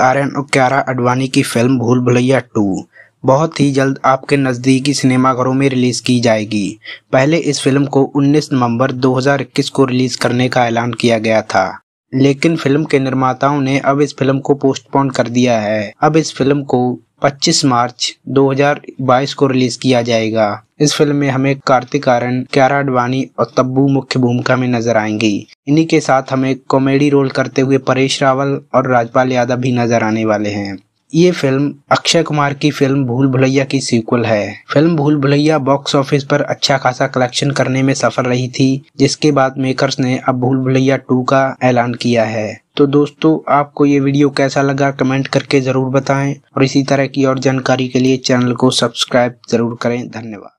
आर्यन और कियारा आडवाणी की फिल्म भूल भुलैया 2 बहुत ही जल्द आपके नज़दीकी सिनेमाघरों में रिलीज़ की जाएगी। पहले इस फिल्म को 19 नवंबर 2021 को रिलीज़ करने का ऐलान किया गया था, लेकिन फिल्म के निर्माताओं ने अब इस फिल्म को पोस्टपोन कर दिया है। अब इस फिल्म को 25 मार्च 2022 को रिलीज किया जाएगा। इस फिल्म में हमें कार्तिक आर्यन, कियारा आडवाणी और तब्बू मुख्य भूमिका में नजर आएंगी। इन्हीं के साथ हमें कॉमेडी रोल करते हुए परेश रावल और राजपाल यादव भी नजर आने वाले हैं। ये फिल्म अक्षय कुमार की फिल्म भूल भुलैया की सीक्वल है। फिल्म भूल भुलैया बॉक्स ऑफिस पर अच्छा खासा कलेक्शन करने में सफल रही थी, जिसके बाद मेकर्स ने अब भूल भुलैया 2 का ऐलान किया है। तो दोस्तों, आपको ये वीडियो कैसा लगा कमेंट करके जरूर बताएं और इसी तरह की और जानकारी के लिए चैनल को सब्सक्राइब जरूर करें। धन्यवाद।